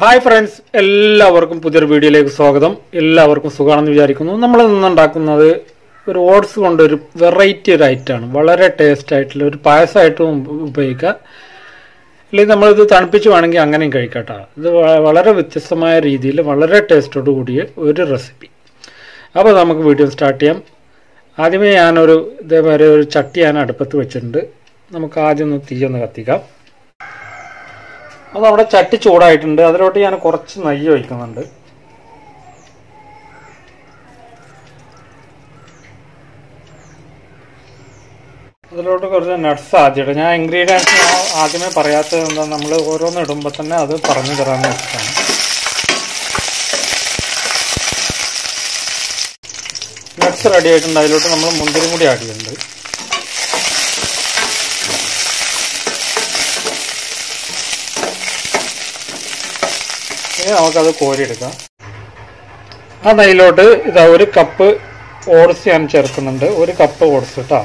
Hi friends, എല്ലാവർക്കും പുതിയൊരു വീഡിയോയിലേക്ക് സ്വാഗതം. എല്ലാവർക്കും സുഖാണെന്ന് വിചാരിക്കുന്നു. നമ്മൾ ഇന്ന് ഉണ്ടാക്കുന്നത് ഒരു ഓട്സ് കൊണ്ട് ഒരു വെറൈറ്റി ഒരു ഐറ്റാണ്. വളരെ ടേസ്റ്റ് ആയിട്ടുള്ള ഒരു പായസമായിട്ടും ഉപയോഗിക്കാം. അല്ലെങ്കിൽ നമ്മൾ ഇത് തണുപ്പിച്ച് വേണമെങ്കിൽ അങ്ങനെയും കഴിക്കട്ടെ. ഇത് വളരെ വ്യത്യസ്തമായ രീതിയിൽ വളരെ ടേസ്റ്റോട് കൂടിയ ഒരു റെസിപ്പി. അപ്പോൾ നമുക്ക് വീഡിയോ സ്റ്റാർട്ട് ചെയ്യാം. ആദ്യമേ ഞാനൊരു ഇതേമാതിരി ഒരു ചട്ടി ഞാൻ അടുപ്പത്ത് വെച്ചിട്ടുണ്ട്. നമുക്ക് ആദ്യം ഒന്ന് തീയൊന്ന് കത്തിക്കാം. അത് അവിടെ ചട്ടി ചൂടായിട്ടുണ്ട്. അതിലോട്ട് ഞാൻ കുറച്ച് നെയ്യ് ഒഴിക്കുന്നുണ്ട്. അതിലോട്ട് കുറച്ച് നട്ട്സ് ആദ്യമിടും. ഞാൻ ഇൻഗ്രീഡിയൻസ് ആദ്യമേ പറയാത്തത് എന്താ, നമ്മൾ ഓരോന്ന് ഇടുമ്പോൾ തന്നെ അത് പറഞ്ഞു തരാമെന്ന് വെച്ചിട്ടാണ്. നട്ട്സ് റെഡി ആയിട്ടുണ്ട്. അതിലോട്ട് നമ്മൾ മുന്തിരി കൂടി ആഡ് ചെയ്യുന്നുണ്ട്. ഇനി നമുക്കത് കോരിയെടുക്കാം. ആ നെയ്യിലോട്ട് ഇതാ ഒരു കപ്പ് ഓട്സ് ഞാൻ ചേർക്കുന്നുണ്ട്. ഒരു കപ്പ് ഓട്സ് ഇട്ടാ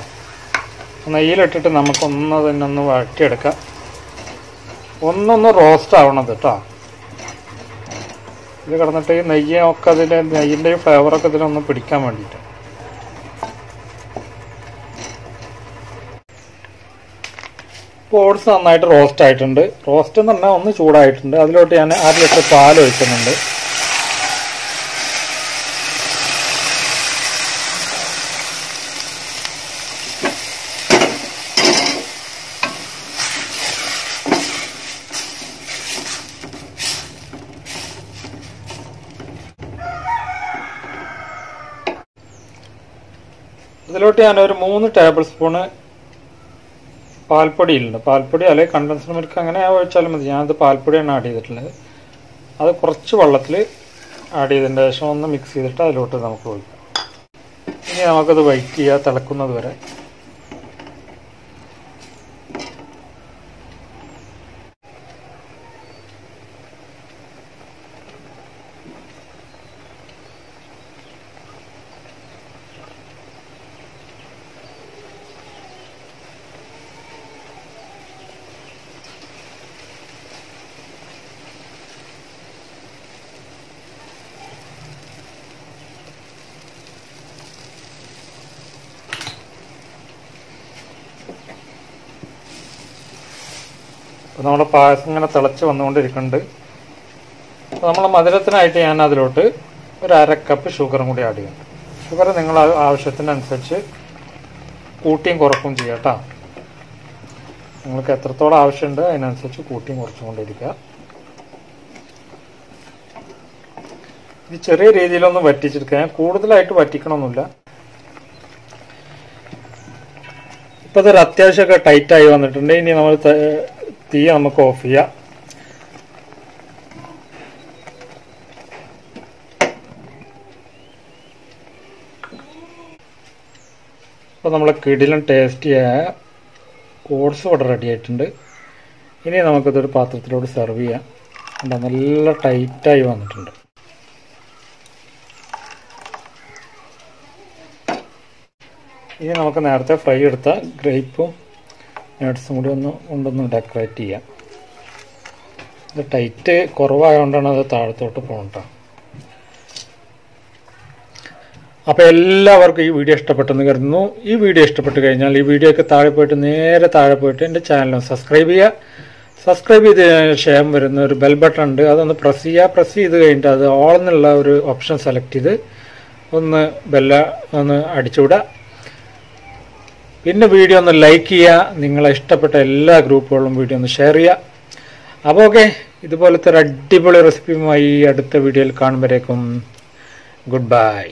നെയ്യിലിട്ടിട്ട് നമുക്കൊന്ന് തന്നെ ഒന്ന് വഴറ്റിയെടുക്കാം. ഒന്നൊന്ന് റോസ്റ്റ് ആവണത് കേട്ടോ. ഇത് കിടന്നിട്ട് ഈ നെയ്യൊക്കെ അതിൻ്റെ നെയ്യിൻ്റെ ഫ്ലേവറൊക്കെ ഇതിലൊന്ന് പിടിക്കാൻ വേണ്ടിയിട്ട് ഇപ്പോൾ ഓട്സ് നന്നായിട്ട് റോസ്റ്റ് ആയിട്ടുണ്ട്. റോസ്റ്റ് എന്ന് പറഞ്ഞാൽ ഒന്ന് ചൂടായിട്ടുണ്ട്. അതിലോട്ട് ഞാൻ 1/2 ലിറ്റർ പാൽ ഒഴിക്കുന്നുണ്ട്. അതിലോട്ട് ഞാനൊരു 3 ടേബിൾ സ്പൂണ് പാൽപ്പൊടിയിലുണ്ട്. പാൽപ്പൊടി അല്ലെങ്കിൽ കണ്ടൻസ്ഡ് മിൽക്ക് അങ്ങനെ ഒഴിച്ചാലും മതി. ഞാനത് പാൽപ്പൊടിയാണ് ആഡ് ചെയ്തിട്ടുള്ളത്. അത് കുറച്ച് വെള്ളത്തിൽ ആഡ് ചെയ്തതിൻ്റെ ശേഷം ഒന്ന് മിക്സ് ചെയ്തിട്ട് അതിലോട്ട് നമുക്ക് ഒഴിക്കാം. ഇനി നമുക്കത് വെയിറ്റ് ചെയ്യുക തിളക്കുന്നത് വരെ. അപ്പോൾ നമ്മുടെ പായസം ഇങ്ങനെ തിളച്ച് വന്നുകൊണ്ടിരിക്കുന്നുണ്ട്. അപ്പോൾ നമ്മൾ മധുരത്തിനായിട്ട് ഞാൻ അതിലോട്ട് ഒരു 1/2 കപ്പ് ഷുഗറും കൂടി ആഡ് ചെയ്യുന്നുണ്ട്. ഷുഗർ നിങ്ങൾ ആവശ്യത്തിനനുസരിച്ച് കൂട്ടിയും കുറക്കും ചെയ്യാം കേട്ടോ. നിങ്ങൾക്ക് എത്രത്തോളം ആവശ്യമുണ്ട് അതിനനുസരിച്ച് കൂട്ടിയും കുറച്ചുകൊണ്ടിരിക്കുക. ഇത് ചെറിയ രീതിയിലൊന്ന് വറ്റിച്ചെടുക്കുക. ഞാൻ കൂടുതലായിട്ട് വറ്റിക്കണമൊന്നുമില്ല. ഇപ്പോൾ ഇതൊരു അത്യാവശ്യമൊക്കെ ടൈറ്റായി വന്നിട്ടുണ്ട്. ഇനി നമ്മൾ തീ നമുക്ക് ഓഫ് ചെയ്യാം. അപ്പോൾ നമ്മളെ കിടിലൻ ടേസ്റ്റിയായ ഓട്സ് ഇവിടെ റെഡി ആയിട്ടുണ്ട്. ഇനി നമുക്കിതൊരു പാത്രത്തിലോട്ട് സെർവ് ചെയ്യാം. എന്താ നല്ല ടൈറ്റായി വന്നിട്ടുണ്ട്. ഇനി നമുക്ക് നേരത്തെ ഫ്രൈ എടുത്ത ഗ്രേപ്പും നട്ട്സും കൂടി കൊണ്ടൊന്ന് ഡെക്കറേറ്റ് ചെയ്യാം. ഇത് ടൈറ്റ് കുറവായതുകൊണ്ടാണ് അത് താഴത്തോട്ട് പോകണ്ട. അപ്പോൾ എല്ലാവർക്കും ഈ വീഡിയോ ഇഷ്ടപ്പെട്ടെന്ന് കരുതുന്നു. ഈ വീഡിയോ ഇഷ്ടപ്പെട്ട് കഴിഞ്ഞാൽ ഈ വീഡിയോയ്ക്ക് നേരെ താഴെ പോയിട്ട് എൻ്റെ ചാനൽ സബ്സ്ക്രൈബ് ചെയ്ത് ശേഷം വരുന്ന ഒരു ബെൽ ബട്ടൺ ഉണ്ട്. അതൊന്ന് പ്രസ് ചെയ്ത് കഴിഞ്ഞിട്ട് അത് ഓൾ എന്നുള്ള ഒരു ഓപ്ഷൻ സെലക്ട് ചെയ്ത് ഒന്ന് അടിച്ചുവിടുക. പിന്നെ വീഡിയോ ഒന്ന് ലൈക്ക് ചെയ്യുക. നിങ്ങളെ ഇഷ്ടപ്പെട്ട എല്ലാ ഗ്രൂപ്പുകളിലും വീഡിയോ ഒന്ന് ഷെയർ ചെയ്യുക. അപ്പോൾ ഓക്കെ, ഇതുപോലത്തെ ഒരു അടിപൊളി റെസിപ്പിയുമായി അടുത്ത വീഡിയോയിൽ കാണുമ്പോഴേക്കും ഗുഡ് ബൈ.